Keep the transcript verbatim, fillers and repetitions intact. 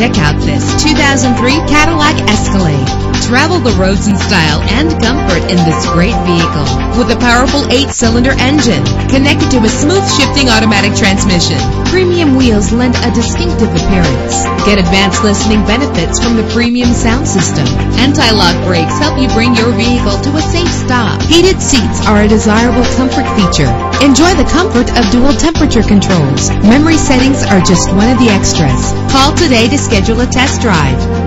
Check out this two thousand three Cadillac Escalade. Travel the roads in style and comfort in this great vehicle. With a powerful eight-cylinder engine connected to a smooth shifting automatic transmission, premium wheels lend a distinctive appearance. Get advanced listening benefits from the premium sound system. Anti-lock brakes help you bring your vehicle to a safe stop. Heated seats are a desirable comfort feature. Enjoy the comfort of dual temperature controls. Memory settings are just one of the extras. Call today to schedule a test drive.